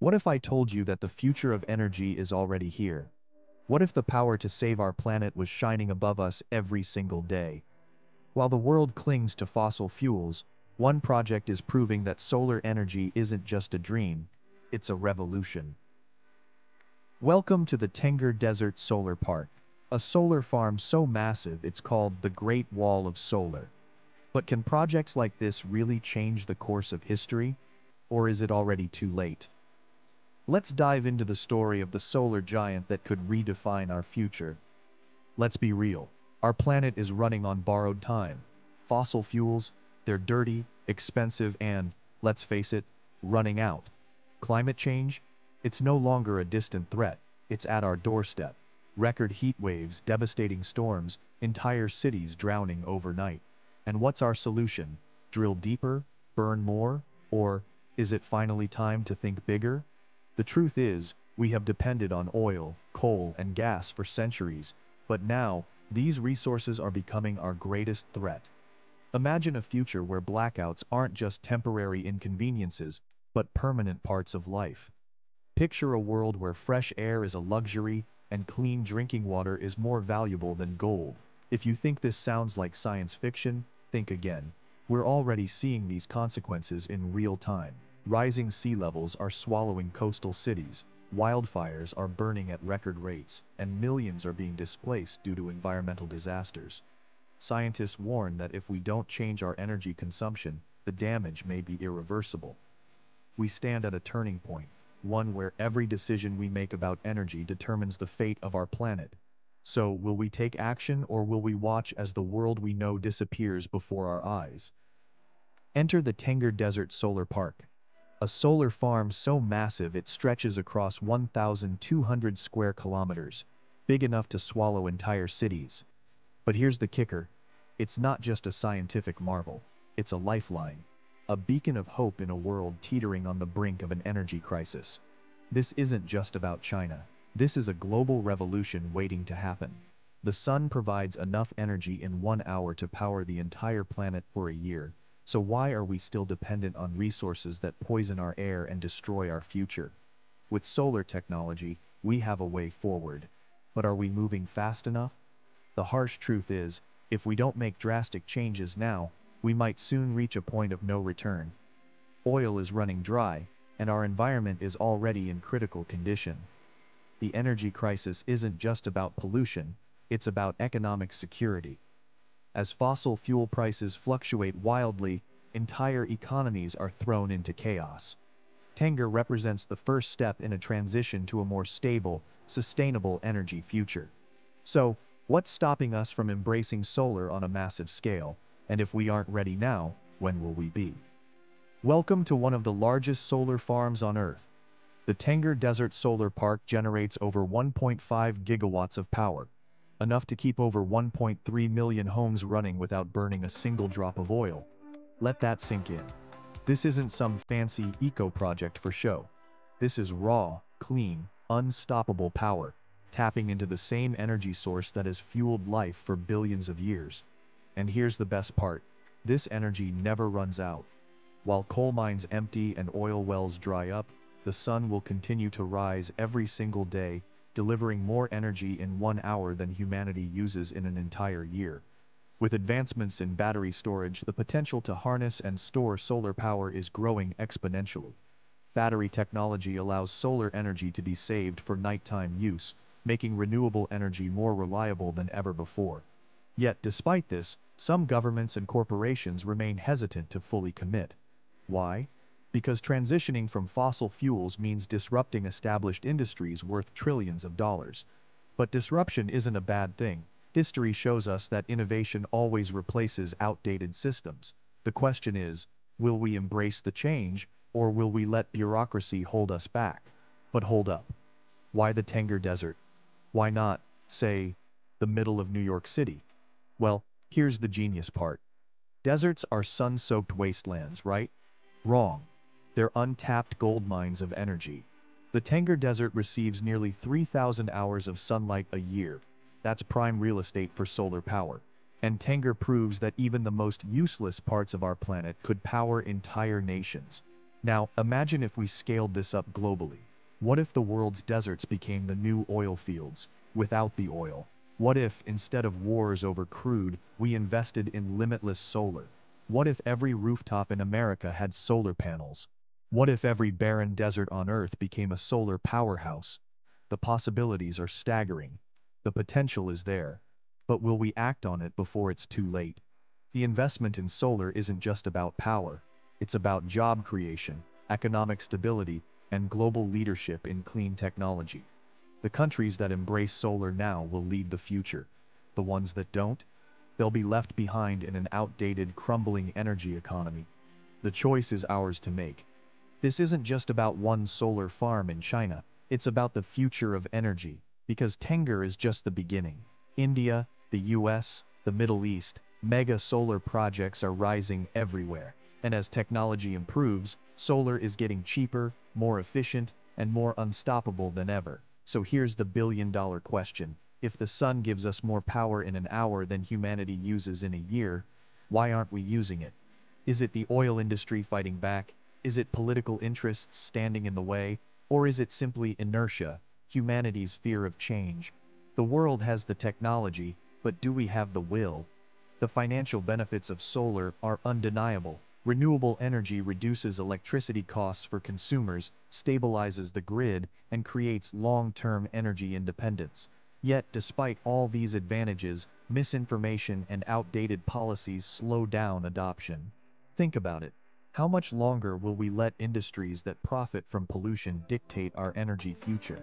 What if I told you that the future of energy is already here? What if the power to save our planet was shining above us every single day? While the world clings to fossil fuels, one project is proving that solar energy isn't just a dream, it's a revolution. Welcome to the Tengger Desert Solar Park, a solar farm so massive it's called the Great Wall of Solar. But can projects like this really change the course of history? Or is it already too late? Let's dive into the story of the solar giant that could redefine our future. Let's be real, our planet is running on borrowed time. Fossil fuels, they're dirty, expensive, and, let's face it, running out. Climate change? It's no longer a distant threat, it's at our doorstep. Record heat waves, devastating storms, entire cities drowning overnight. And what's our solution? Drill deeper? Burn more? Or, is it finally time to think bigger? The truth is, we have depended on oil, coal, and gas for centuries, but now, these resources are becoming our greatest threat. Imagine a future where blackouts aren't just temporary inconveniences, but permanent parts of life. Picture a world where fresh air is a luxury, and clean drinking water is more valuable than gold. If you think this sounds like science fiction, think again. We're already seeing these consequences in real time. Rising sea levels are swallowing coastal cities, wildfires are burning at record rates, and millions are being displaced due to environmental disasters. Scientists warn that if we don't change our energy consumption, the damage may be irreversible. We stand at a turning point. One where every decision we make about energy determines the fate of our planet. So, will we take action or will we watch as the world we know disappears before our eyes? Enter the Tengger Desert Solar Park, a solar farm so massive it stretches across 1,200 square kilometers, big enough to swallow entire cities. But here's the kicker, it's not just a scientific marvel, it's a lifeline. A beacon of hope in a world teetering on the brink of an energy crisis. This isn't just about China. This is a global revolution waiting to happen. The sun provides enough energy in 1 hour to power the entire planet for a year, so why are we still dependent on resources that poison our air and destroy our future? With solar technology, we have a way forward. But are we moving fast enough? The harsh truth is, if we don't make drastic changes now, we might soon reach a point of no return. Oil is running dry, and our environment is already in critical condition. The energy crisis isn't just about pollution, it's about economic security. As fossil fuel prices fluctuate wildly, entire economies are thrown into chaos. Tengger represents the first step in a transition to a more stable, sustainable energy future. So, what's stopping us from embracing solar on a massive scale? And if we aren't ready now, when will we be? Welcome to one of the largest solar farms on Earth. The Tengger Desert Solar Park generates over 1.5 gigawatts of power, enough to keep over 1.3 million homes running without burning a single drop of oil. Let that sink in. This isn't some fancy eco-project for show. This is raw, clean, unstoppable power, tapping into the same energy source that has fueled life for billions of years. And here's the best part, this energy never runs out. While coal mines empty and oil wells dry up, the sun will continue to rise every single day, delivering more energy in 1 hour than humanity uses in an entire year. With advancements in battery storage, the potential to harness and store solar power is growing exponentially. Battery technology allows solar energy to be saved for nighttime use, making renewable energy more reliable than ever before. Yet, despite this, some governments and corporations remain hesitant to fully commit. Why? Because transitioning from fossil fuels means disrupting established industries worth trillions of dollars. But disruption isn't a bad thing. History shows us that innovation always replaces outdated systems. The question is, will we embrace the change, or will we let bureaucracy hold us back? But hold up. Why the Tengger Desert? Why not, say, the middle of New York City? Well, here's the genius part. Deserts are sun-soaked wastelands, right? Wrong. They're untapped gold mines of energy. The Tengger Desert receives nearly 3,000 hours of sunlight a year. That's prime real estate for solar power. And Tengger proves that even the most useless parts of our planet could power entire nations. Now, imagine if we scaled this up globally. What if the world's deserts became the new oil fields, without the oil? What if, instead of wars over crude, we invested in limitless solar? What if every rooftop in America had solar panels? What if every barren desert on Earth became a solar powerhouse? The possibilities are staggering. The potential is there. But will we act on it before it's too late? The investment in solar isn't just about power. It's about job creation, economic stability, and global leadership in clean technology. The countries that embrace solar now will lead the future. The ones that don't, they'll be left behind in an outdated, crumbling energy economy. The choice is ours to make. This isn't just about one solar farm in China. It's about the future of energy, because Tengger is just the beginning. India, the US, the Middle East, mega solar projects are rising everywhere. And as technology improves, solar is getting cheaper, more efficient, and more unstoppable than ever. So here's the billion-dollar question. If the sun gives us more power in an hour than humanity uses in a year, why aren't we using it? Is it the oil industry fighting back? Is it political interests standing in the way? Or is it simply inertia, humanity's fear of change? The world has the technology, but do we have the will? The financial benefits of solar are undeniable. Renewable energy reduces electricity costs for consumers, stabilizes the grid, and creates long-term energy independence. Yet, despite all these advantages, misinformation and outdated policies slow down adoption. Think about it. How much longer will we let industries that profit from pollution dictate our energy future?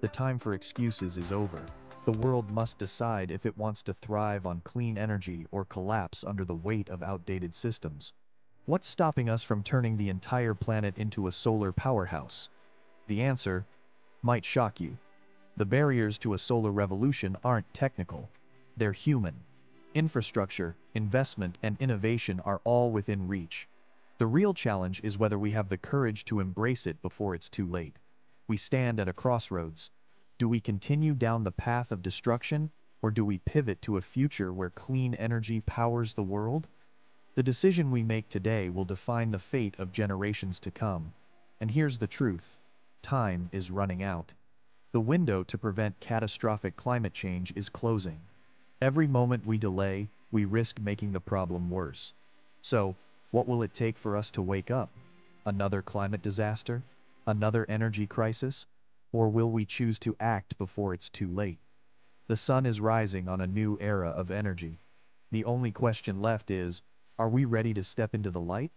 The time for excuses is over. The world must decide if it wants to thrive on clean energy or collapse under the weight of outdated systems. What's stopping us from turning the entire planet into a solar powerhouse? The answer might shock you. The barriers to a solar revolution aren't technical. They're human. Infrastructure, investment, and innovation are all within reach. The real challenge is whether we have the courage to embrace it before it's too late. We stand at a crossroads. Do we continue down the path of destruction, or do we pivot to a future where clean energy powers the world? The decision we make today will define the fate of generations to come. And here's the truth. Time is running out. The window to prevent catastrophic climate change is closing. Every moment we delay, we risk making the problem worse. So, what will it take for us to wake up? Another climate disaster? Another energy crisis? Or will we choose to act before it's too late? The sun is rising on a new era of energy. The only question left is, are we ready to step into the light?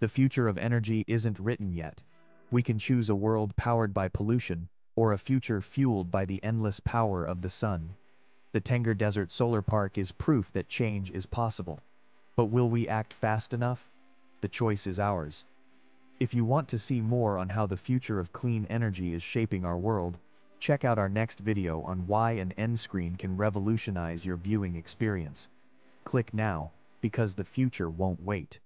The future of energy isn't written yet. We can choose a world powered by pollution, or a future fueled by the endless power of the sun. The Tengger Desert Solar Park is proof that change is possible. But will we act fast enough? The choice is ours. If you want to see more on how the future of clean energy is shaping our world, check out our next video on why an end screen can revolutionize your viewing experience. Click now, because the future won't wait.